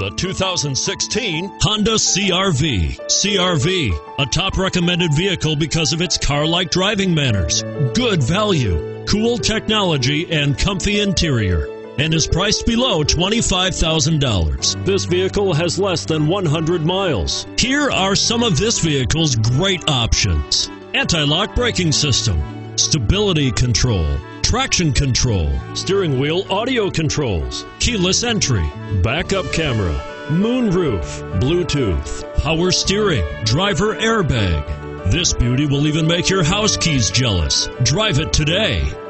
the 2016 Honda CR-V. CR-V, a top recommended vehicle because of its car-like driving manners, good value, cool technology, and comfy interior, and is priced below $25,000. This vehicle has less than 100 miles. Here are some of this vehicle's great options: anti-lock braking system, stability control, traction control, steering wheel audio controls, keyless entry, backup camera, moonroof, Bluetooth, power steering, driver airbag. This beauty will even make your house keys jealous. Drive it today.